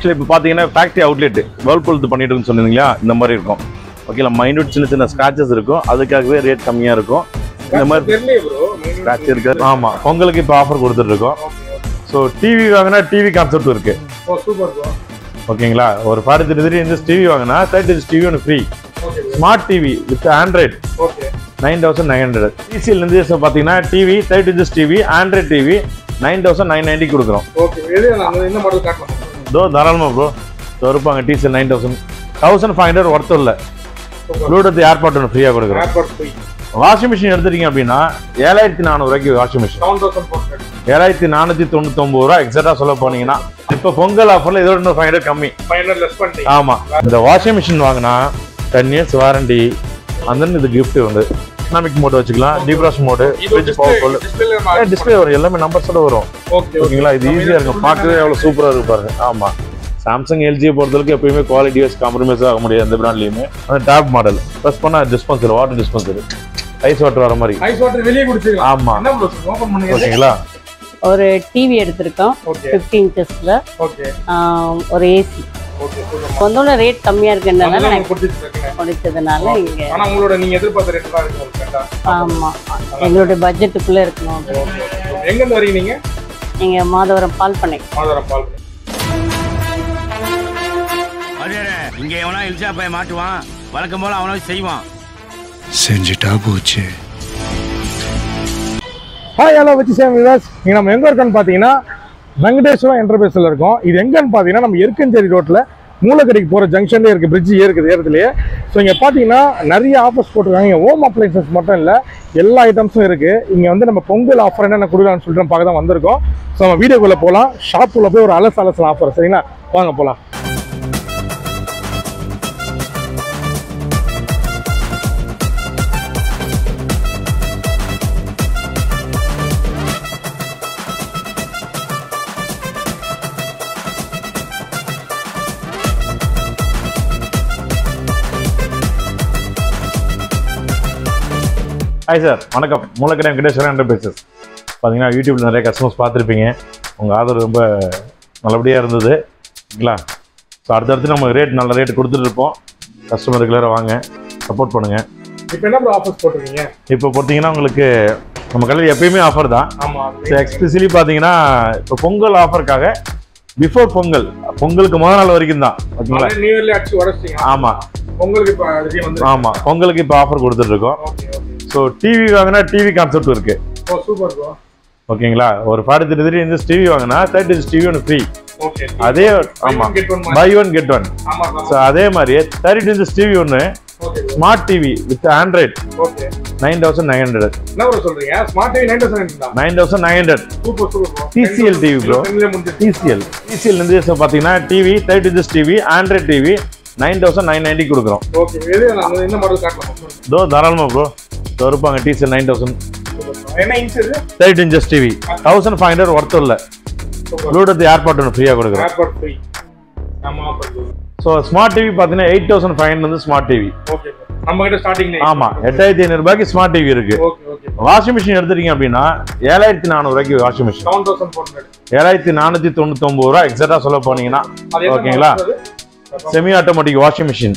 Actually, if factory outlet, Whirlpool the panitum sonninga, number irko. Okay, la minute chinna scratches irko, adukagave rate kammiya irko. Number scratch irka. Aama, pongalukku ipo offer koduthirukkom. So TV vagana TV concept irke. Oh super. Okay, la or 45 inch TV vagana, 30 inch TV on free. Okay. Smart TV with Android. Okay. 9,900. TCL lenses pathina TV 30 inch TV, Android TV 9,990 kudukrom. Okay. Edha enna model kaatla. Do Daralma bro. So TCL 9,000. 1,500 worth all. Blue to the airport and free. Airport free. Washing machine washing machine. 1,400. Etc. Solo ponina. If a fungal offer, 500 coming. 500 less one. The washing machine wagana 10 years warranty and then the gift. Dynamic mode, debrush mode, switch powerful. Display numbers okay, okay. Easier. Super. Samsung, LG, quality is compromised. And tab model. Plus, dispenser, water dispenser. Ice water. Ice water really good. Okay. TV 15 inches. Okay. Or AC. Okay, so the rate is budget. Hi, hello, viewers. Venkateswara Enterprises இருக்கும். இது எங்கன்னு பாத்தீங்கன்னா நம்ம ஏர்க்கஞ்சேரி ரோட்ல மூலக்கடைக்கு போற ஜங்ஷன்ல இருக்கு, bridge இருக்குது ஏறதுலயே. So இங்க பாத்தீங்கன்னா நிறைய ஆஃபர்ஸ் போட்டுருக்காங்க. ஹோம் அப்ளைன்சஸ் மட்டும் இல்ல, எல்லா ஐட்டம்ஸும் இருக்கு. இங்க வந்து நம்ம பொங்கல் ஆஃபர் என்னென்ன கொடுக்கலாம்னு சொல்லிட்டு பார்க்க தான் வந்திருக்கோம். சோ நம்ம வீடியோக்குள்ள போலாம். ஷாப்புக்குள்ள போய் ஒரு அலசலசல் ஆஃபர் சரிங்களா? வாங்க போலாம். Hi sir, welcome. Moolakadai Venkateswara Enterprises. Padina YouTube la nare customers paathirpinga. Unga aadhar romba nalabadiya irundhudu. Ingla. So adutha nama rate nalla rate kuduthirupom. Customer klara vaanga support pannunga. Ipo enna bro offers potrukeenga? Ipo pothina ungalku nama kalli epiyume offer da. Ama. So especially padina ipo pongal offer kaga before pongal. Pongalukku modha naal varaikum da. Ingla. New yearly actually varacheenga. Ama. Pongalukku ipo adhi vandha. Ama. Pongalukku ipo offer kuduthirukkom. Okay. So TV vagana TV concept irke. Oh super bro. Okay la or 45 inch TV vagana 30 inch TV on free. Okay. Adhe ama buy one get one. So adhe mari 30 inch TV one smart TV with Android. Okay. 9,900. Now bro solringa smart TV 9,900. 9,900. Super super bro. TCL TV bro. TCL. TCL lenses pathina TV 30 inch TV Android TV 9,990 kudukrom. Okay. Edha enna model kaatla. Do daralma bro. So, TCL 9,000. 30 inches TV. 1,500 worth all. Load at the airport free. Airport free. So, smart TV 8,500 smart TV. Okay. We starting now. Ama. Smart TV okay, okay. Washing machine washing machine. 1,400. Etc. Okay. Semi-automatic washing machine.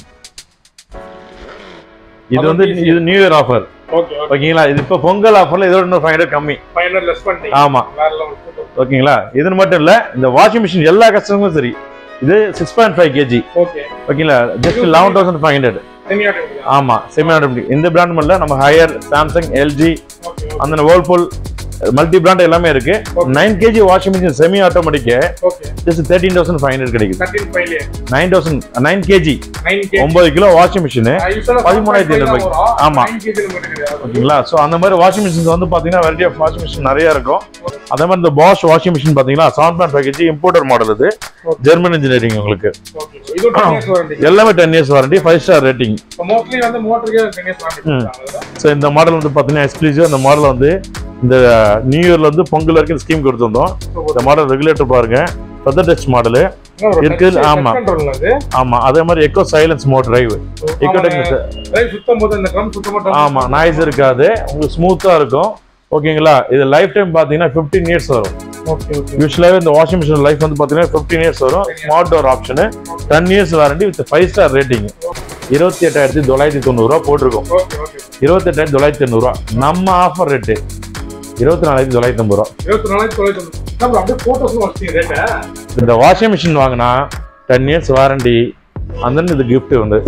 This is a new year offer. Okay, okay. This is a fungal offer. Final less one. Okay, this is the washing machine. This is 6.5 kg. Okay. Okay, just 11,500. Semi-automatic. Semi-automatic. In this brand, we have higher Samsung, LG, and then Whirlpool. Multi-brand 9 kg washing machine semi-automatic. Okay. This is 13,500. 9 kg. 9 kg washing machine. I usually 9 kg. So, the washing machines are variety of washing machines. The Bosch washing machine 7.5 kg importer model. German engineering. Okay. So, 10 years warranty, 5-star rating. So, mostly the motor 10 years warranty. So, in the model exclusive, the model the new year la pongal scheme the model regulator feather touch model eco silence mode drive eco drive noise smooth Okay, this lifetime is 15 years. Okay, okay. Usually in the washing machine life 15 years. Smart door option, 10 years warranty with a 5-star rating. 28,990 போட்டுருக்கோம். Okay okay. 28,990 நம்ம offer rate 24,990. 24,990. நம்ம அப்படியே போட்டோஸ்ல வச்சிங்க ரேட்டா. இந்த washing machine வாங்குனா 10 years warranty. அந்தன இது gift வந்து.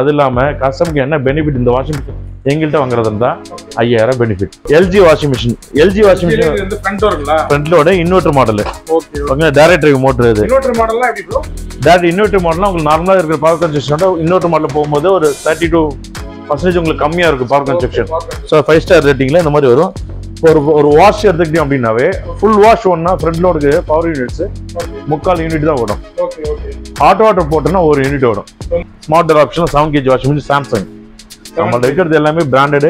அது இல்லாம கஸ்டமருக்கு என்ன பெனிஃபிட் இந்த வாஷிங் மெஷின் எங்கள்ட்ட வாங்குறதுன்னா 5000 benefit. LG washing machine. LG washing machine இந்த ஃப்ரண்ட் டோர்ங்களா? Front load inverter model. Okay. உங்களுக்கு டைரக்ட் ட்ரைவ் மோட்டார் இது. இன்வெர்ட்டர் மாடல்னா எப்படி bro? That inverter model உங்களுக்கு நார்மலா இருக்கிற power consumption ஓட inverter model போயும்போது ஒரு 32% உங்களுக்கு கம்மியா இருக்கு power consumption. So 5-star ratingல இந்த மாதிரி வரும். ஒரு வாஷ் எடுத்துக்கிட்டீங்க அப்படினாவே full wash ஒண்ணா front load க்கு power units 3/4 யூனிட் தான் ஓடும். Okay okay. Hot water போட்டனா 1 யூனிட் ஓடும். Smart door option 7 kg washing machine Samsung. நம்ம எடுக்கிறது எல்லாமே branded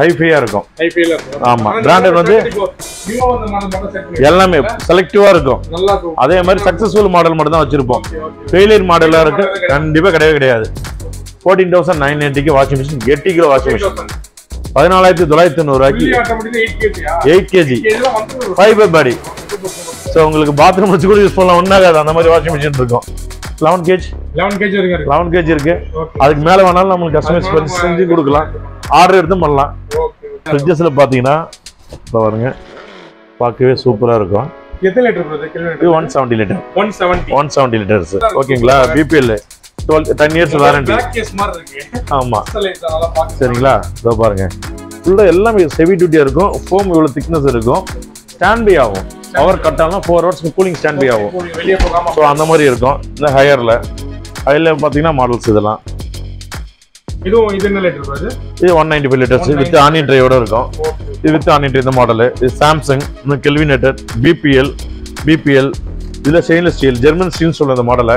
ஹைஃபையா இருக்கும். ஹைஃபைல இருக்கும். ஆமா. பிராண்டட் வந்து நியூவா வந்த மாடல் மட்டும் செட் பண்ணி எல்லாமே செலக்டிவா இருக்கும். நல்லா இருக்கும். அதே மாதிரி சக்சஸ்ஃபுல் மாடல் மட்டும் தான் வச்சிருப்போம். ஃபெயிலியர் மாடலா இருக்கு கண்டிப்பா கிடையாது. 14990 க்கு washing machine 80 kilo washing machine 14990 ஆக்கி 8 kg. Fibre body. சோ உங்களுக்கு பாத்ரூம் வச்சு கூட யூஸ் பண்ணலாம் ஒண்ணாகாது அந்த மாதிரி வாஷிங் மெஷின் இருக்கும். 11 kg இருக்கு. 11 kg இருக்கு. அதுக்கு மேல வேணாலும் நம்ம கஸ்டமைஸ் பண்ணி செஞ்சு கொடுக்கலாம். Order எடுத்தும் பண்ணலாம். ஓகே. ஃப்ரிட்ஜஸ்ல பாத்தீங்கன்னா பாருங்க. பார்க்கவே சூப்பரா இருக்கும். எத்தனை லிட்டர் ப்ரோ? இது 170 லிட்டர். 170 லிட்டர்ஸ். ஓகேங்களா? BPL 10 years warranty. Back case மாதிரி இருக்கு. ஆமா. அதெல்லாம் பாக்க சரிங்களா? இதோ பாருங்க. ஃபுல்லா எல்லாமே ஹெவி டியூட்டியா இருக்கும். ஃபோம் இவ்வளவு thickness இருக்கும். ஸ்டாண்ட் பை ஆகும். பவர் கட் ஆனா 4 ஹவர்ஸ் கூலிங் ஸ்டாண்ட் பை ஆகும். வெளிய போகாம சோ அந்த மாதிரி இருக்கும். இந்த ஹையர்ல பாத்தீங்கன்னா மாடல்ஸ் இதெல்லாம் இது என்ன லிட்டர் ப்ரோ? இது 195 லிட்டர்ஸ் வித் ஆனி ட்ரைவோட இருக்கும். இது வித் ஆனி ட்ரை இந்த மாடல். இது Samsung கெல்வினேட்டர் BPL இதுல ஸ்டெயின்லெஸ் ஸ்டீல் ஜெர்மன் ஸ்டீல் சொல்ற அந்த மாடல்.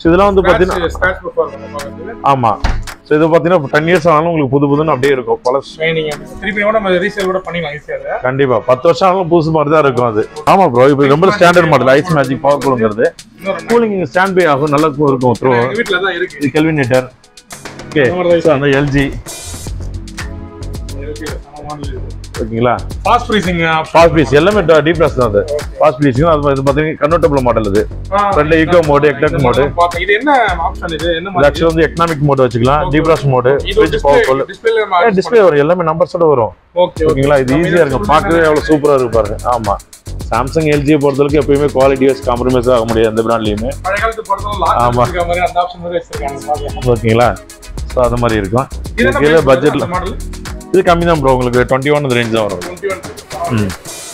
சோ இதெல்லாம் வந்து பாத்தீங்கன்னா ஸ்க்ராட்ச் ப்ரூஃப் ஆகுது. ஆமா. சோ இது பாத்தீங்கன்னா 10 இயர்ஸ் ஆனாலும் உங்களுக்கு புதுன்னு அப்படியே இருக்கும். பல ஸ்ட்ரைனிங் திருப்பியோட நம்ம ரீசேல் கூட பண்ணிக்கலாம் ஈஸியா. கண்டிப்பா 10 வருஷம் ஆனாலும் புதுசு மாதிரி தான் இருக்கும் அது. ஆமா ப்ரோ, இது ரொம்ப standard model. Ice magic power கூலங்கிறது கூலிங் ஸ்டாண்ட் பை ஆகும், நல்லா இருக்கும். ப்ரோ வீட்ல தான் இருக்கு. இது கெல்வினேட்டர். Okay, so அந்த LG ஓகேங்களா? ஃபாஸ்ட் ஃப்ரீசிங் எல்லாமே டீப் ஃப்ராஸ்ட் தான் அது. ஃபாஸ்ட் ஃப்ரீசிங் அது பாத்தீங்க கன்வெர்ட்டபிள் மாடல் இது. ஃப்ரண்ட்ல ஈகோ மோட், எக்கனாமிக் மோட். இது என்ன ஆப்ஷன் இது? என்ன மாதிரி லட்சம் வந்து எக்கனாமிக் மோட் வச்சுக்கலாம், deep frost mode, veg powerful. Display வரும், எல்லாமே நம்பர்ஸோட வரும். ஓகே ஓகேங்களா? இது ஈஸியா இருக்கும், பார்க்கவே அவ்வளவு சூப்பரா இருக்கு பாருங்க. ஆமா. Samsung LG பொறுத்தளவுக்கு எப்பயுமே குவாலிட்டி வைஸ் காம்ப்ரமைஸ் ஆக முடியாது அந்த பிராண்ட்லயுமே. பழைய காலத்து பொறுத்தளவுக்கு லாக் இருக்கிற மாதிரி அந்த ஆப்ஷன் மாதிரி வச்சிருக்காங்க. ஓகேங்களா? சோ அந்த மாதிரி இருக்கும். இதுல பட்ஜெட்ல இது கம்மி தான் ப்ரோ, உங்களுக்கு 21 அந்த ரேஞ்ச் தான் வரும். 21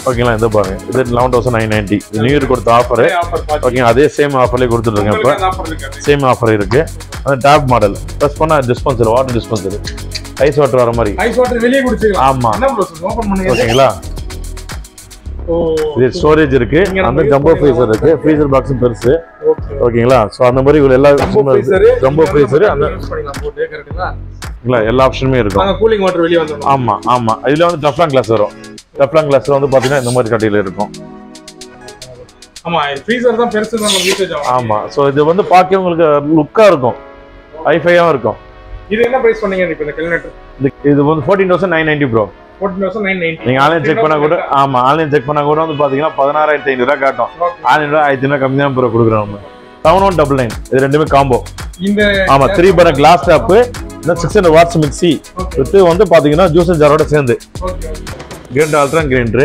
ஓகேங்களா? இந்த பாருங்க, இது 11990 நியூ இயர் கொடுத்த ஆஃபர். ஓகே, அதே சேம் ஆஃபர்லயே கொடுத்துட்டாங்க. இப்ப சேம் ஆஃபர் இருக்கு. அந்த டாப் மாடல் ப்ளஸ் பண்ணா dispenser, water dispenser, ice water வர மாதிரி. ஐஸ் வாட்டர் வெளிய குடிச்சிடலாம். ஆமா. என்ன ப்ரோ ஓபன் பண்ணுங்க. ஓகேங்களா? ஓ, இது ஸ்டோரேஜ் இருக்கு. அந்த ஜம்போ ஃப்ரீசர் இருக்கு. ஃப்ரீசர் பாக்ஸும் பெருசு. ஓகேங்களா? சோ அந்த மாதிரி இவ்வளவு எல்லா ஜம்போ ஃப்ரீசர் அந்த போட்டு கரெக்ட்டா இல்ல எல்லா ஆப்ஷனுமே இருக்கும். அந்த கூலிங் வாட்டர் வெளிய வந்துரும். ஆமா ஆமா. இதுல வந்து டஃப்லாங் கிளாஸ் வரும். டஃப்லாங் கிளாஸ்ல வந்து பாத்தீங்கன்னா இந்த மாதிரி கட்டையில இருக்கும். ஆமா, ஃப்ரீசர் தான் பெருசு நம்ம யூசேஜ் ஆகும். ஆமா. சோ இது வந்து பாக்க உங்களுக்கு லுக்கா இருக்கும், ஹைஃபையா இருக்கும். இது என்ன பிரைஸ் சொன்னீங்க இப்போ இந்த கெல்வினேட்டர்? இது வந்து 14990 ப்ரோ. 14990 நீங்க ஆன்லைன் செக் பண்ணா கூட. ஆமா, ஆன்லைன் செக் பண்ணா கூட வந்து பாத்தீங்கன்னா 16500 ரூபாய் காட்டும். 1500 கம்மியா ப்ரோ குடுக்குறோம் நம்ம. 7199 இது ரெண்டுமே காம்போ. இந்த ஆமா 3 bar glass top இந்த 600 வாட்ஸ் மிக்ஸி இது வந்து பாத்தீங்கன்னா ஜூஸ் ஜாரோட சேர்ந்து. Okay okay. Grinder ultra grinder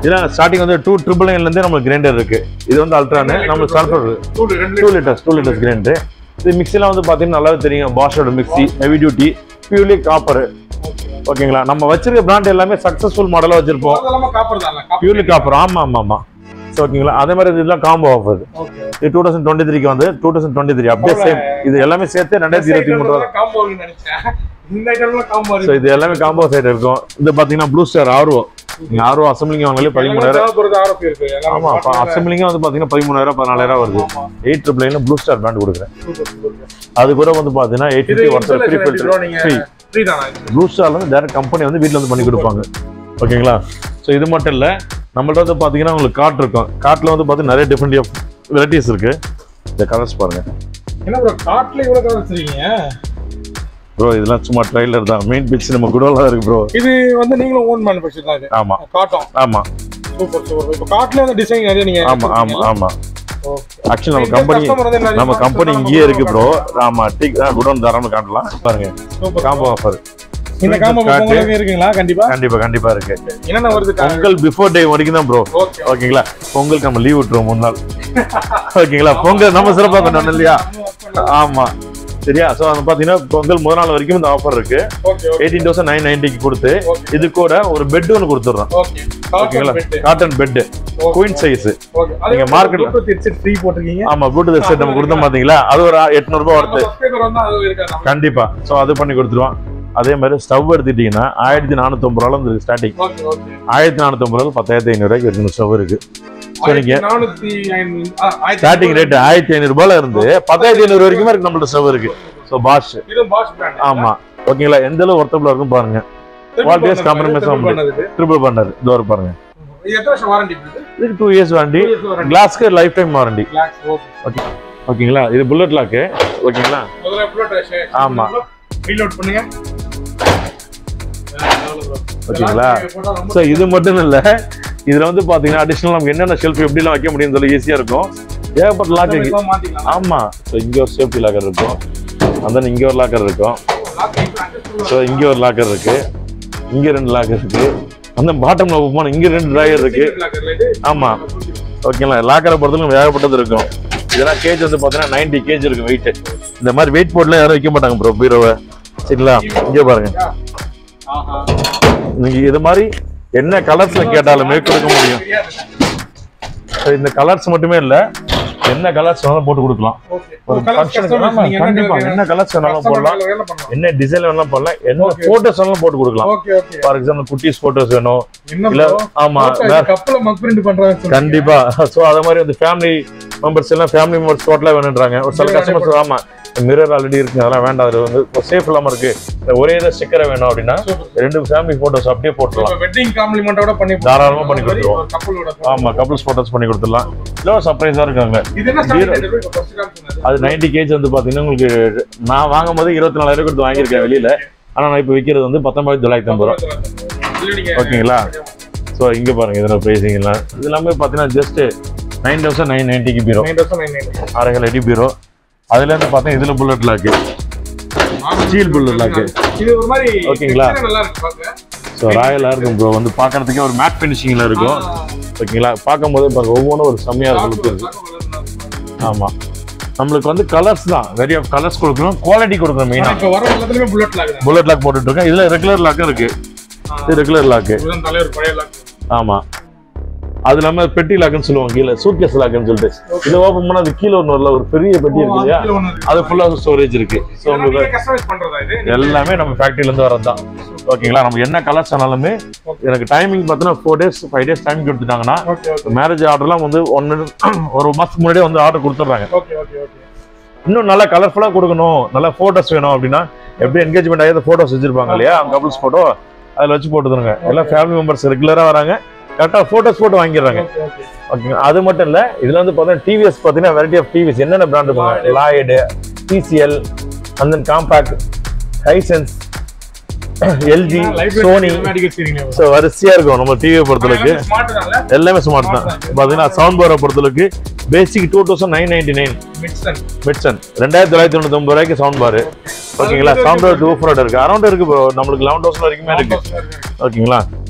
இதுல ஸ்டார்டிங் வந்து 2999 ல இருந்தே நம்ம கிரைண்டர் இருக்கு. இது வந்து அல்ட்ரானே நம்ம ஸ்டார்ட் பண்றது. 2 லிட்டர் கிரைண்டர். இது மிக்ஸில வந்து பாத்தீங்கன்னா நல்லாவே தெரியும், பாஷோட mixie heavy duty purely copper. ஓகேங்களா? நம்ம வச்சிருக்க பிராண்ட் எல்லாமே சக்சஸ்ஃபுல் மாடலா வச்சிருப்போம். அதெல்லாம் காப்பர் தான்ல, பியூர்லி காப்பர். ஆமா ஆமா ஆமா. சோ ஓகேங்களா? அதே மாதிரி இதெல்லாம் காம்போ ஆஃபர். ஓகே. இது 2023 க்கு வந்து 2023 அப்டேட் சேம். இது எல்லாமே சேர்த்து 2023 காம்போன்னு நினைச்சேன். இந்த ஐட்டம்லாம் காம்போ. சோ இது எல்லாமே காம்போ சைடு இருக்கும். இது பாத்தீங்கன்னா Blue Star RO. நீங்க RO அசம்பிளிங் வாங்கல 13000 இருக்கு. ஆமா, அசம்பிளிங் வந்து பாத்தீங்கன்னா 13000 14000 வருது. 899 ல Blue Star பிராண்ட் கொடுக்குறேன். அது கூட வந்து பாத்தீங்கன்னா 850 watts pre filter. Blue Star வந்து டைரக்ட் கம்பெனி வந்து வீட்ல வந்து பண்ணி கொடுப்பாங்க. ஓகேங்களா? சோ இது மட்டும் இல்ல, நம்மள்ட்ட வந்து பாத்தீங்கன்னா உங்களுக்கு கார்ட் இருக்கும். கார்ட்ல வந்து பாத்து நிறைய டிஃபரண்ட் ஆஃப் வெரைட்டிஸ் இருக்கு. இந்த கலர்ஸ் பாருங்க. என்ன ப்ரோ கார்ட்ல இவ்வளவு கலர்ஸ் இருக்கீங்க? Bro, this is just a trailer. Main pitch is bro. This is own manufacturing. Super, super. Cart design actually, our company here is bro. Offer. In the camp, Pongal before day, bro. Okay, Pongal come leave it from Munal. Okay, Pongal, Namasarapa. So I'm Patina, Pongal Moral or given the offer. 18,990 Kurte, is Koda or bed on Kurtura. Okay, carton bed. Queen size. Okay, market. I'm a good set of Gurdamadilla, Adora, Etnor, Kandipa. So other Panikudra. அதே மாதிரி stove எடுத்துட்டீங்கன்னா 1490 ரூபாயில இருந்து starting. Okay okay. 1490 ரூபாயில 10500 ரூபாய்க்கு ஒரு stove இருக்கு. So நீங்க 1400 ஸ்டார்டிங் ரேட் 1500 ரூபாயில இருந்து 10500 வரைக்கும் இருக்கு நம்மளோட ஸ்டவ் இருக்கு. So Bosch. இது Bosch brand. ஆமா. ஓகேங்களா? எந்தளவு வர்த்தபிளா இருக்கும் பாருங்க. Quality compromise பண்ணது. ட்ரிபிள் பண்ணது. இதோ பாருங்க. இது எத்தனை வருஷம் வாரண்டி இருக்கு? 2 years வாரண்டி. கிளாஸ்க்கு lifetime warranty. Glass okay. ஓகேங்களா? இது புல்லட் லாக். ஓகேங்களா? முதல்ல புல்லட் ரஷ். ஆமா. ரீலோட் பண்ணுங்க. Okay, so this is not additional shelf you can easy but lock so inge safety locker and then inge locker so inge locker inge rendu locker and then bottom la open inge rendu dryer irukku amma okay la locker poradhukku veyapattathu irukum idha cage வந்து பாத்தீங்கன்னா 90 kg இருக்கு weight இந்த மாதிரி weight board la யாரும் வைக்க மாட்டாங்க bro பீரோவை சரிங்களா இங்க பாருங்க ஆஹா இது மாதிரி என்ன கலர்ஸ்ல கேட்டாலும் மேக் கொடுக்க முடியும். சோ இந்த கலர்ஸ் மட்டுமே இல்ல என்ன கலர்ஸ் வேணாலும் போட்டு கொடுக்கலாம். ஒரு கஸ்டமர் நீங்க கண்டிப்பா என்ன கலர்ஸ் வேணாலும் போடலாம். என்ன டிசைன் வேணாலும் போடலாம். என்ன போட்டோஸ் வேணாலும் போட்டு கொடுக்கலாம். ஃபார் எக்ஸாம்பிள் குட்டீஸ் போட்டோஸ் வேணும். இல்ல ஆமா கப்பல மக் பிரிண்ட் பண்றாங்க. கண்டிப்பா சோ அத மாதிரி அந்த ஃபேமிலி மெம்பர்ஸ் எல்லாம் ஃபேமிலி மெம்பர்ஸ் போட்டலாம் வேணும்ன்றாங்க. ஒரு சில கஸ்டமர்ஸ் ஆமா mirror already இருக்கு அதெல்லாம் வேண்டாம் அது வந்து சேஃப் இல்லாம இருக்கு ஒரே ஒரு ஸ்டிக்கர் வேணும் அப்படினா ரெண்டு ஃபேமிலி போட்டோஸ் அப்படியே போட்டுடலாம் இப்போ வெட்டிங் காம்ப்ளிமெண்டோட பண்ணி தாராளமா பண்ணி கொடுத்துருவோம் ஒரு கப்பலோட ஆமா கப்பல்ஸ் போட்டோஸ் பண்ணி கொடுத்துடலாம் இல்ல சர்ப்ரைஸா இருக்காங்க இது என்ன சார் அது 90 kg வந்து பாத்தீங்கன்னா உங்களுக்கு நான் வாங்கும்போது 24000 கொடுத்து வாங்கி இருக்கேன் வெளியில ஆனா நான் இப்போ விக்கிறது வந்து 19990 ஓகேங்களா சோ இங்க பாருங்க இதோட பிரைசிங் எல்லாம் இதெல்லாம் பாத்தீங்கன்னா ஜஸ்ட் 9990 க்கு பீரோ 9990 ஆரகல் அடி பீரோ அதுல இருந்து பாத்தீங்க இதுல bullet lock steel bullet lock இது ஒரு மாதிரி ஓகேங்களா நல்லா இருக்கு பாருங்க சோ ராயலா இருக்கும் bro வந்து பார்க்கிறதுக்கே ஒரு மேட் ஃபினிஷிங்ல இருக்கும் ஓகேங்களா பாக்கும்போது பாருங்க ஒவ்வொரு ஒரு சமையா இருக்கு ஆமா நமக்கு வந்து கலர்ஸ் தான் வெரி ஆஃப் கலர்ஸ் கொடுக்கணும் குவாலிட்டி கொடுக்கணும் மெயினா இப்ப வர எல்லாத்துலயே புல்லட் லாக் போட்டுட்டு இருக்கேன் இதுல ரெகுலர் லாக் இருக்கு இது ரெகுலர் லாக் இதுல தலைய ஒரு பழைய லாக் ஆமா அதுல நம்ம பெட்டி லாக்னு சொல்லுவாங்க இல்ல சூட்கேஸ் லாக்னு சொல்லிட்டு இத ஓபன் பண்ணா அது கீழ ஒண்ணுல ஒரு பெரிய பெட்டி இருக்குயா அது ஃபுல்லா ஸ்டோரேஜ் இருக்கு சோ உங்களுக்கு கஸ்டமைஸ் பண்றதா இது எல்லாமே நம்ம ஃபேக்டரியில இருந்து வரதுதான் ஓகேங்களா நம்ம என்ன கலர் சேனலுமே எனக்கு டைமிங் பார்த்தா 4 டேஸ் 5 டேஸ் டைம் கொடுத்துட்டாங்கனா மேரேஜ் ஆர்டர்லாம் வந்து ஒரு மாசத்துக்கு முன்னாடியே வந்து ஆர்டர் கொடுத்துறாங்க ஓகே ஓகே ஓகே இன்னும் நல்ல கலர்ஃபுல்லா கொடுக்கணும் நல்ல போட்டோஸ் வேணும் அப்படினா எப்படி என்கேஜ்மென்ட் ஆயித போட்டோஸ் வச்சிருப்பாங்க இல்லையா கப்புள்ஸ் போட்டோ அதல வச்சு போட்டுடுங்க எல்லா ஃபேமிலி மெம்பர்ஸ் ரெகுலரா வராங்க கரெக்ட்டா போட்டோஸ் போட்டு வாங்கிடுறாங்க ஓகே அது மட்டும் இல்ல இதுல வந்து பாத்தீங்கன்னா TVS பாத்தீங்கன்னா variety of TVS என்னென்ன பிராண்ட் இருக்கு Lloyd TCL and then compact Hisense LG Sony சோ வரிசையா இருக்கும் நம்ம டிவி பொறுத்தலுக்கு எல்லாமே ஸ்மார்ட் தான் பாத்தீங்கன்னா சவுண்ட் பார் பொறுத்தலுக்கு பேசிக் 2999 மிட்சன் 2999 ரூபாய்க்கு சவுண்ட் பார் ஓகேங்களா சவுண்ட் பார் 2 ஃப்ரோட் இருக்கு அரௌண்ட் இருக்கு நமக்கு 11000 வரைக்கும் இருக்கு ஓகேங்களா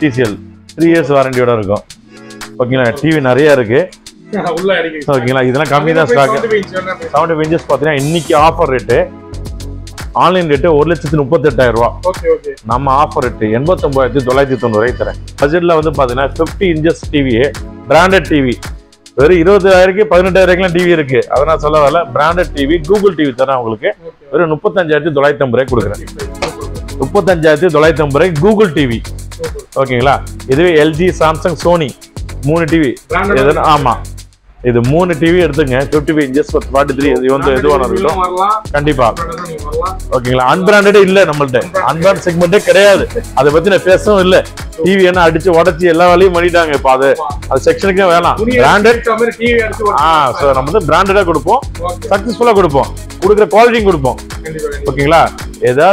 TCL 3 years warranty ஓட இருக்கும் ஓகேங்களா டிவி நிறைய இருக்கு உள்ள இருக்கு ஓகேங்களா இதெல்லாம் கம்மி தான் ஸ்டாக் 75 inches பாத்தீங்கன்னா இன்னைக்கு offer rate online rate 1,38,000 okay okay நம்ம ஆஃபர் ரேட் 89,990 ரூபாய் தரேன் பட்ஜெட்ல வந்து பாத்தீங்கன்னா 50 inches TV பிராண்டட் டிவி வேற 20000 18,000 டிவி இருக்கு அதனால சொல்ல வரல பிராண்டட் டிவி கூகுள் டிவி தரேன் உங்களுக்கு Google TV. Okay, LG, Samsung, Sony. 3 TV. This is 3 TV, 50 inches for 43. This is unbranded. Unbranded segment is not there. That's why we TV and section branded. So, branded successful. Quality. Okay,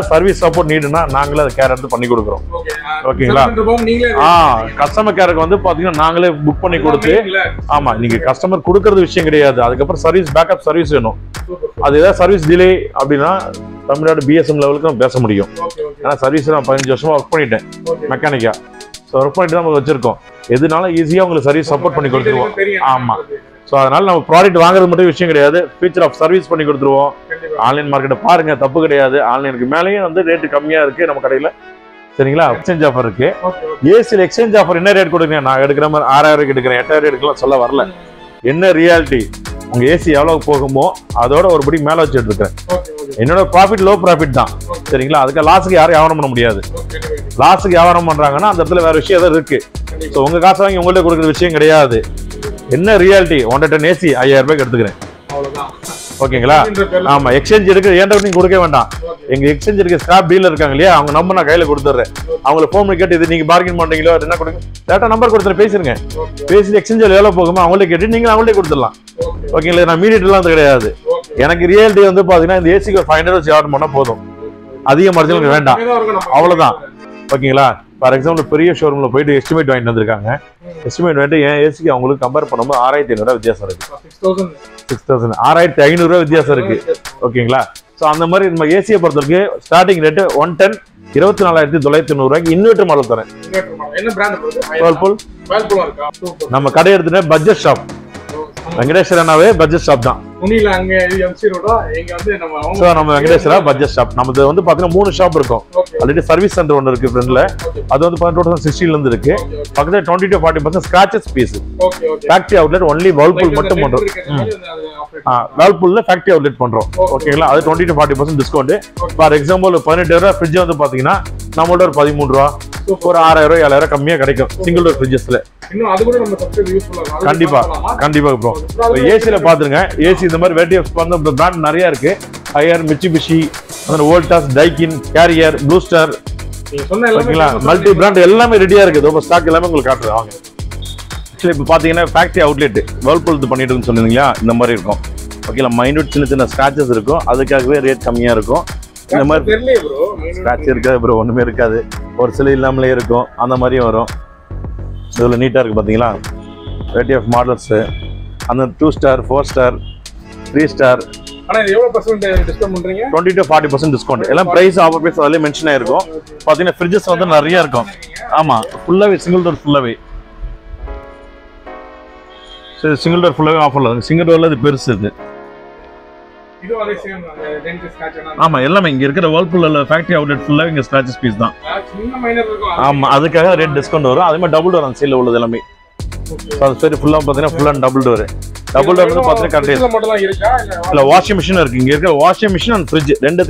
service support need na naangala care பண்ணி கொடுக்கிறோம் ஓகேங்களா customer கேருக்கு வந்து பாத்தீங்க நாங்களே book பண்ணி கொடுத்து ஆமா நீங்க கஸ்டமர் குடுக்குறது விஷயம் கிடையாது அதுக்கு அப்புறம் சர்வீஸ் பேக்கப் சர்வீஸ் வேணும் அது ஏதாவது சர்வீஸ் டிலே அப்படினா தமிழ்நாடு BSM லெவலுக்கு நம்ம பேச முடியும் நான் சர்வீஸ்ல 15 வருஷமா வர்க் பண்ணிட்டேன் மெக்கானிக்கா சோ வர்க் பண்ணிட்டு தான் வச்சிருக்கோம் எதுனால ஈஸியா உங்களுக்கு சர்வீஸ் சப்போர்ட் பண்ணி கொடுத்துருவோம் ஆமா So, we product the feature of service. We have online market. Inna reality, 110 AC, IRB எடுத்துக்கிறேன் ஓகேங்களா ஆமா எக்ஸ்சேஞ்ச் இருக்கு ஏன்டா நீங்க கொடுக்க வேண்டாம் எங்க எக்ஸ்சேஞ்ச் இருக்கு ஸ்கிராப் டீலர் இருக்காங்க இல்லையா அவங்க நம்பர் நான் கையில கொடுத்துறேன் அவங்கள ஃபோன் கேட்டு இது நீங்க பார்கின் பண்றீங்களோ என்ன கொடுங்க டேட்டா நம்பர் கொடுத்துறேன் பேசிருங்க பேசி எக்ஸ்சேஞ்ச் எவ்வளவு போகுமோ அவங்களே கேட்டு நீங்க அவங்களே கொடுத்துறலாம் ஓகேங்களா நான் மீடியட்லாம் அது கிடையாது எனக்கு ரியாலிட்டி வந்து பாத்தீங்கன்னா இந்த AC க்கு 500 சார்ஜ் பண்ணா போதும் அதிக மார்ஜின் வேண்டாம் அவ்வளவுதான் ஓகேங்களா For example, Perrier showroom lo poidu estimate vaangi vandirukanga. Estimate vaandu en AC ku avangalukku compare pannumbodhu 6500 rupees vyathiyasam irukku. 6000 6500 rupees vyathiyasam irukku. Okayla. So andha mari nama AC ay poradhukku starting rate 110 24900 rupees inverter model tharen. Inverter model enna brand poradhu? Whirlpool. Whirlpool irukka. Super. Nama kadai edutena budget shop. வெங்கடேஸ்வரனாவே budget shop தான். புனில அங்க MC ரோடா எங்க வந்து நம்ம so நம்ம Venkateswara budget shop. நமது வந்து பாத்தீங்க மூணு ஷாப் இருக்கும். ஆல்ரெடி சர்வீஸ் சென்டர் ஒன்னு இருக்கு ஃப்ரண்ட்ல. அது வந்து 2016 ல இருந்து இருக்கு. பக்கத்துல 20 to 40% scratches piece. Okay okay. Factory outlet only Whirlpool மட்டும் பண்றோம். Whirlpoolல ஃபேக்டரி அவுட்லெட் பண்றோம். ஓகேங்களா? அது 20 to 40% discount. For example ₹18 fridge வந்து பாத்தீங்கன்னா நம்மளோட ₹13 ஒரு ₹6000 ₹7000 கம்மியா கிடைக்கும் சிங்கிள் டோர் ஃப்ரிட்ஜஸ்ல. இன்னும் அது கூட நம்ம சப்ஸ்கிரைப் யூஸ்ஃபுல்லா இருக்கும். கண்டிப்பா கண்டிப்பா ப்ரோ. AC ல பாத்துங்க AC இந்த மாதிரி வேரியஸ் பண்ண பிராண்ட் நிறைய இருக்கு. Higher, Mitsubishi, Voltas, Daikin, Carrier, Blue Star. நீங்க சொன்ன எல்லாமே மல்டி பிராண்ட் எல்லாமே ரெடியா இருக்கு. ஓபன் ஸ்டாக் எல்லாமே உங்களுக்கு காட்டுறேன் வாங்க. एक्चुअली இப்ப பாத்தீங்கன்னா ஃபேக்டரி அவுட்லெட் Whirlpool இது பண்ணிட்டு இருக்குன்னு சொன்னீங்களா இந்த மாதிரி இருக்கும். ஓகேல மைனூட் சின்ன சின்ன ஸ்கிராச்சஸ் இருக்கும். அதுக்காகவே ரேட் கம்மியா இருக்கும். இந்த மாதிரி தெரியல ப்ரோ. ஸ்கிராட்ச் இருக்காது ப்ரோ ஒண்ணுமே இருக்காது. ஒரு சில இல்லாமலே இருக்கும். அந்த மாதிரி வரும். இதுல நீட்டா இருக்கு பாத்தீங்களா? variety of models And then 2-star, 4-star, 3-star. How much discount? 20 to 40% discount. All price offer price already mentioned. There are fridges on the area. Yes, full away, single door full away. So single door full away offer. Single door is the same. This is the same. Yes, there are Whirlpool factory outlet full away scratches piece. That's why rate discount. That's double door on sale. So that's full and double door. Double door is washing machine. Washing machine and fridge. 20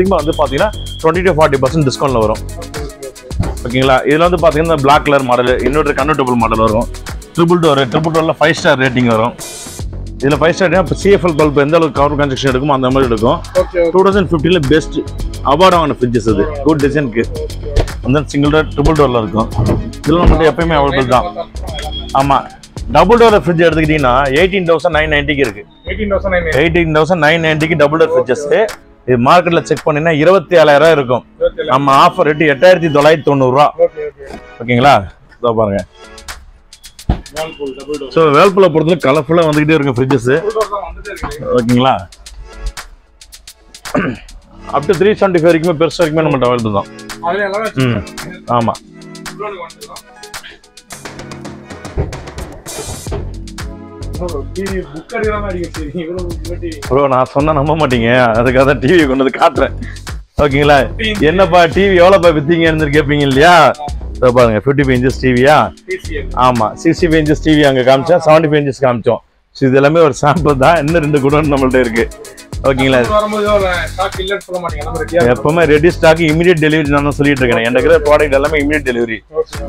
to 40% discount. Okay, this is black color model. Inverter convertible model. Triple door 5-star rating. This 5-star CFL bulb cover construction. 2015 best award on fridges. Good design. And then single door, triple door. This is available. Double door fridge is 18,990. 18,990 double door fridges. If you check the market, it will be offer at 8,990. Okay, let's see. So, Whirlpool is colorful fridges. Okay, up to 375 per square meter. Bro, நான் சொன்னா நம்ப மாட்டீங்க அதுக்காக தான் TV கொண்டு வந்து காட்றேன் ஓகேங்களா என்னப்பா டிவி எவ்வளவுப்பா வித்தீங்கன்னு கேப்பீங்க இல்லையா சோ பாருங்க 55 இன்ச் டிவியா ஆமா 65 இன்ச் டிவி அங்க காமிச்சா 75 இன்ச் காமிச்சோம் சோ இதெல்லாம் ஒரு சாம்பிள் தான் இன்னும் ரெண்டு குடோன் நம்மள்ட்ட இருக்கு ஓகேங்களா? வரும்போது ஒரு ஸ்டாக் இல்லன்னு சொல்ல மாட்டீங்க, நம்ம ரெடியா எப்பவுமே ரெடி ஸ்டாக் இமிடியேட் டெலிவரி நான் சொல்லிட்டு இருக்கேன். என்னக்கிற ப்ராடக்ட் எல்லாமே இமிடியேட் டெலிவரி.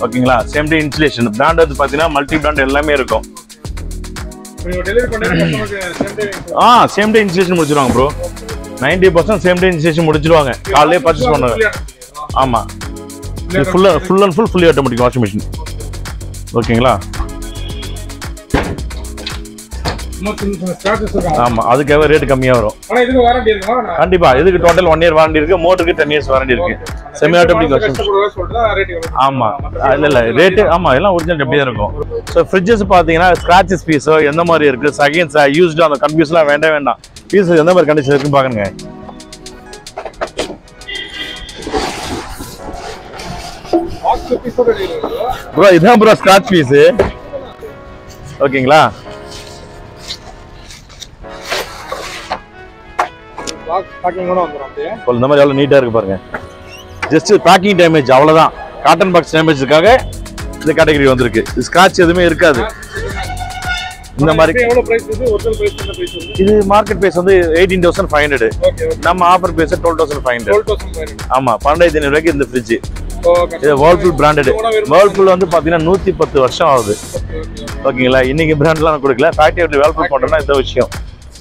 ஓகேங்களா? Same day installation. பிராண்ட் வந்து பாத்தீங்கன்னா மல்டி பிராண்ட் எல்லாமே இருக்கும். நீங்க டெலிவரி பண்றது கஸ்டமருக்கு same day same day installation முடிச்சிடுவாங்க bro. 90% சேம் டே இன்ஸ்டாலேஷன் முடிச்சிடுவாங்க. காலையிலே பர்ச்சேஸ் பண்ணுங்க. ஆமா. இது full and full fully automatic washing machine. ஓகேங்களா? ஆமா, அதுக்காக ரேட் கம்மியா வரும். ஆனா இதுக்கு வாரண்டி இருக்குமா? கண்டிப்பா, இதுக்கு டோட்டல் 1 இயர் வாரண்டி இருக்கு. மோட்டருக்கு 10 இயர்ஸ் வாரண்டி இருக்கு. செமி ஆட்டோமேட்டிக் வாஷிங் சொல்றா ரேட் எவ்வளவு? ஆமா, இல்ல இல்ல ரேட் ஆமா எல்லாம் ஒரிஜினல் அப்படியே இருக்கும். சோ ஃப்ரிட்ஜஸ் பாத்தீங்கன்னா ஸ்கிராச்சஸ் பீஸ் என்ன மாதிரி இருக்கு, செகண்ட்ஸ் யூஸ்ட் அந்த கன்ஃபியூஸ்லாம் வேண்டாம். பீஸ் என்ன மாதிரி கண்டிஷன் இருக்குன்னு பாருங்க. பாக்ஸ் பீஸ் bro, இதான் bro ஸ்கிராட்ச் பீஸ். ஓகேங்களா? பாக்கிங்கோட வந்துரும் அப்படியே. கொள்ள நம்ம எவ்வளவு நீட்டா இருக்கு பாருங்க. ஜஸ்ட் பேக்கிங் டேமேஜ் அவ்வளவுதான். காட்டன் பாக்ஸ் டேமேஜ்க்காக இந்த கேட்டகரி வந்திருக்கு. ஸ்கிராட்ச் எதுமே இருக்காது. இந்த மாதிரி எவ்வளவு பிரைஸ் இது? ஒரிஜினல் பிரைஸ் என்ன பிரைஸ் இருக்கு? இது மார்க்கெட் பிரைஸ் வந்து 18500. ஓகே. நம்ம ஆஃபர் பிரைஸ் 12500. 12500. ஆமா, 12500 ரூபாய்க்கு இந்த ஃப்ரிட்ஜ். ஓகே. இது Whirlpool பிராண்டட். Whirlpool வந்து பாத்தீங்கன்னா 110 வருஷம் ஆகுது. ஓகேங்களா? இன்னைக்கு பிராண்ட்லாம் கொடுக்கல. ஃபேக்டரி Whirlpool போட்டோம்னா இந்த விஷயம்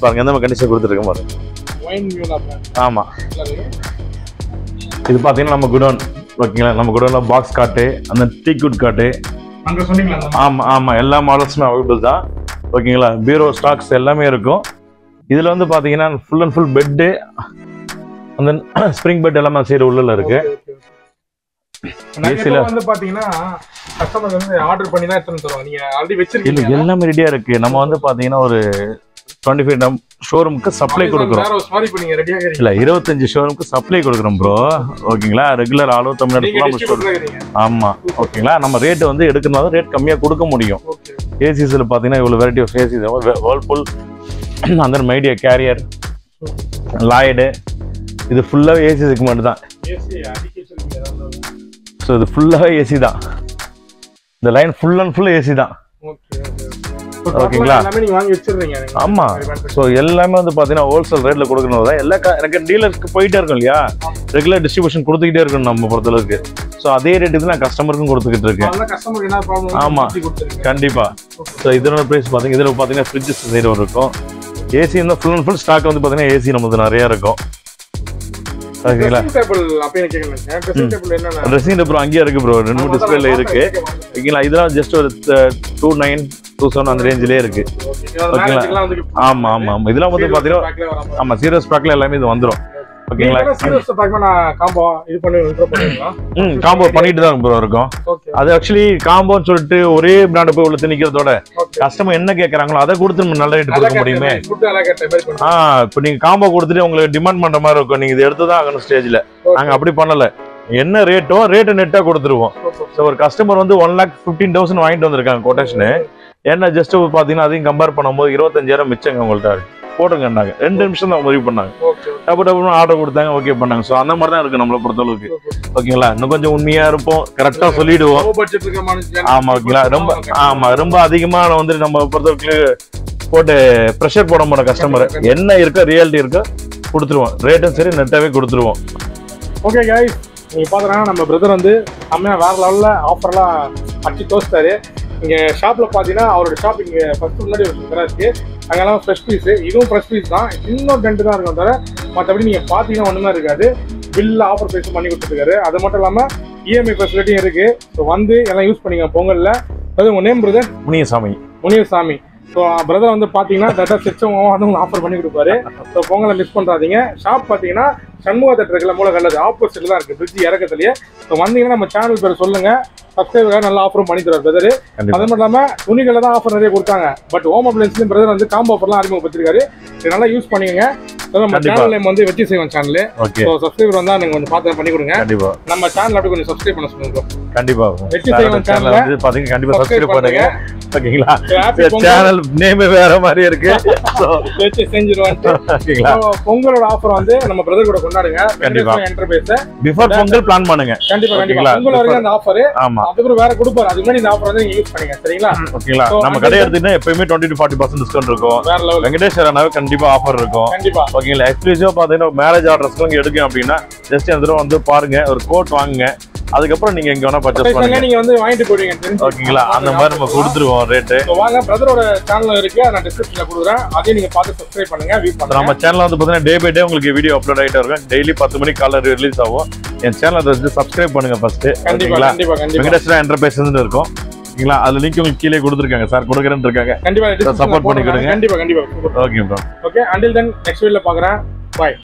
பாருங்க, நம்ம கண்டிஷன் கொடுத்துருக்கோம் பாருங்க. ஆமா, இது பாத்தீங்கன்னா நம்ம குடோன். ஓகேங்களா? நம்ம குடோன்ல பாக்ஸ் காட்டு, அந்த டீ குட் காட்டு அங்க சொன்னீங்களா? ஆமா ஆமா, எல்லா மாடல்ஸுமே அவைலபிள் தான். ஓகேங்களா? பீரோ ஸ்டாக்ஸ் எல்லாமே இருக்கும். இதுல வந்து பாத்தீங்கன்னா ஃபுல் அண்ட் ஃபுல் பெட்டு, அந்த ஸ்ப்ரிங் பெட் எல்லாமே சீர் உள்ள இருக்கு. ஏசில வந்து பாத்தீங்கன்னா கஸ்டமர் வந்து ஆர்டர் பண்ணினா எத்தனை தருவாங்க? நீங்க ஆல்ரெடி வெச்சிருக்கீங்க, எல்லாமே ரெடியா இருக்கு. நம்ம வந்து பாத்தீங்கன்னா ஒரு 25 நம்ம ஷோரூமுக்கு சப்ளை கொடுக்குறோம். சாரி பண்ணீங்க, ரெடியா இருக்கீங்க. இல்ல 25 ஷோரூமுக்கு சப்ளை கொடுக்குறோம் bro. ஓகேங்களா? ரெகுலர் ஆல் ஓவர் தமிழ்நாடு ஃபுல்லா கொடுக்குறோம். ஆமா. ஓகேங்களா? நம்ம ரேட் வந்து எடுக்கறனால ரேட் கம்மியா கொடுக்க முடியும். ஏசிஸ்ல பாத்தீங்கன்னா இவ்வளவு வெரைட்டி ஆஃப் ஏசிஸ். Whirlpool, அந்த மைடியா, Carrier, Lloyd, இது ஃபுல்லா ஏசிஸ்க்கு மட்டும் தான். ஏசி அடிகேஷன் இல்ல. சோ இது ஃபுல்லா ஏசி தான். இந்த line full and full AC தான். ஓகே. ஓகேங்களா? எல்லாமே நீங்க வாங்கி வச்சிருக்கீங்க. ஆமா. சோ எல்லாமே வந்து பாத்தீங்கன்னா ஹோல்சேல் ரேட்ல கொடுக்கறதுனால எல்லா எனக்கு டீலருக்கு போயிட்டே இருக்கும் இல்லையா? ரெகுலர் டிஸ்ட்ரிபியூஷன் கொடுத்துக்கிட்டே இருக்கணும் நம்ம பொறுத்தளவுக்கு. சோ அதே ரேட்டுக்கு நான் கஸ்டமருக்கும் கொடுத்துக்கிட்டு இருக்கேன். அதனால கஸ்டமருக்கு என்ன ப்ராப்ளம்? ஆமா, கண்டிப்பா. சோ இதனோட பிரைஸ் பாத்தீங்க, இதுல பாத்தீங்கன்னா ஃப்ரிட்ஜஸ் நிறைய இருக்கும். ஏசி இந்த ஃபுல் அண்ட் ஃபுல் ஸ்டாக் வந்து பாத்தீங்கன்னா ஏசி நமக்கு நிறைய இருக்கும். ஓகேங்களா? டேபிள் அப்ப என்ன கேக்குறீங்க? டேபிள் என்னன்னா ட்ரெஸ்ஸிங் டேபிள் அங்கேயே இருக்கு bro. ரெண்டு டிஸ்ப்ளேல இருக்கு. ஓகேங்களா? இதெல்லாம் ஜஸ்ட் ஒரு 2927 அந்த ரேஞ்சிலே இருக்கு. ஓகேங்களா? ஆமா ஆமா ஆமா, இதெல்லாம் வந்து பாத்தீங்கன்னா ஆமா சீரியஸ் பேக்ல எல்லாமே இது வந்துரும். ஓகேங்களா? சீரியஸ் பேக்ல நான் காம்போ இது பண்ணி இன்ட்ரோ பண்ணுவீங்களா? காம்போ பண்ணிட்டு தான் bro இருக்கும். அது एक्चुअली காம்போன்னு சொல்லிட்டு ஒரே பிராண்ட் போய் உள்ள திணிக்கிறதோட கஸ்டமர் என்ன கேக்குறாங்களோ அதை கொடுத்து நம்ம நல்ல ரேட் கொடுக்க முடியுமே. இப்போ நீங்க காம்போ கொடுத்துட்டு உங்களுக்கு டிமாண்ட் பண்ற மாதிரி இருக்கும். நீங்க இது எடுத்து தான் ஆகணும் ஸ்டேஜ்ல. நாங்க அப்படி பண்ணல. என்ன ரேட்டோ ரேட்டை நெட்டா கொடுத்துருவோம். ஸோ ஒரு கஸ்டமர் வந்து 1,15,000 வாங்கிட்டு வந்திருக்காங்க கோட்டேஷனு. ஏன்னா ஜஸ்ட் பாத்தீங்கன்னா அதையும் கம்பேர் பண்ணும்போது 25,000 மிச்சங்க உங்கள்கிட்ட போட்டுங்கன்னாங்க. 2 நிமிஷம் தான் முடிவு பண்ணாங்க. டப்பு டப்பு ஆர்டர் கொடுத்தாங்க, ஓகே பண்ணாங்க. ஸோ அந்த மாதிரி தான் இருக்கு நம்மளை பொறுத்தளவுக்கு. ஓகேங்களா? இன்னும் கொஞ்சம் உண்மையா இருப்போம், கரெக்டா சொல்லிடுவோம். ஆமா. ஓகேங்களா? ரொம்ப ஆமா, ரொம்ப அதிகமான வந்து நம்ம பொறுத்தளவுக்கு போட்டு ப்ரெஷர் போட மாட்டோம் கஸ்டமர். என்ன இருக்கோ ரியாலிட்டி இருக்கோ கொடுத்துருவோம். ரேட்டும் சரி நெட்டாவே கொடுத்துருவோம். ஓகே கைஸ், நீங்கள் பார்த்துட்டாங்கன்னா நம்ம பிரதர் வந்து செம்மையாக வேறு லெவலில் ஆஃபர்லாம் அடிச்சு தோசித்தார். இங்கே ஷாப்பில் பார்த்தீங்கன்னா அவரோட ஷாப் இங்கே ஃபஸ்ட்டு முன்னாடி ஒரு கடை இருக்குது. அங்கெல்லாம் ஃப்ரெஷ் பீஸு, இதுவும் ஃப்ரெஷ் பீஸ் தான். இன்னும் டென்ட்டு தான் இருக்கும். தவிர மற்றபடி நீங்கள் பார்த்தீங்கன்னா ஒன்றுமே இருக்காது. பில்லில் ஆஃபர் ப்ரைஸும் பண்ணி கொடுத்துருக்காரு. அது மட்டும் இல்லாமல் இஎம்ஐ ஃபெசிலிட்டியும் இருக்குது. ஸோ வந்து எல்லாம் யூஸ் பண்ணிங்க பொங்கலில். அது உங்கள் name brother? Muniyasamy. Muniyasamy. So brother வந்து பார்த்தீங்கன்னா டேட்டா சிஸ்டம் வந்து உங்களுக்கு ஆஃபர் பண்ணி கொடுப்பாரு. ஸோ பொங்கலை மிஸ் பண்ணுறாதீங்க. ஷாப் பார்த்தீங்கன்னா சண்முக தேட்டருக்குள்ள மூலக்கடை ஆப்போசிட்டில் தான் இருக்குது, பிரிட்ஜ் இறக்கத்துலேயே. ஸோ வந்தீங்கன்னா நம்ம சேனல் பேர் சொல்லுங்கள், சப்ஸ்கிரைபராக நல்லா ஆஃபரும் பண்ணி தருவார் பிரதர். அது மட்டும் இல்லாமல் துணிகளை தான் ஆஃபர் நிறைய கொடுத்தாங்க. பட் ஹோம் அப்ளைன்ஸ்லேயும் பிரதர் வந்து காம்போ ஆஃபர்லாம் அறிமுகப்படுத்திருக்காரு. இது நல்லா யூஸ் பண்ணிக்கோங்க. நம்ம சேனல் நேம் வந்து வெற்றி செய்வோம் சேனலு. ஸோ சப்ஸ்கிரைபர் வந்தால் நீங்கள் கொஞ்சம் பார்த்து பண்ணி கொடுங்க. நம்ம சேனல் அப்படி கொஞ்சம் சப்ஸ்கிரைப் பண்ண சொல்லுங்க. Until then, next video. Bye.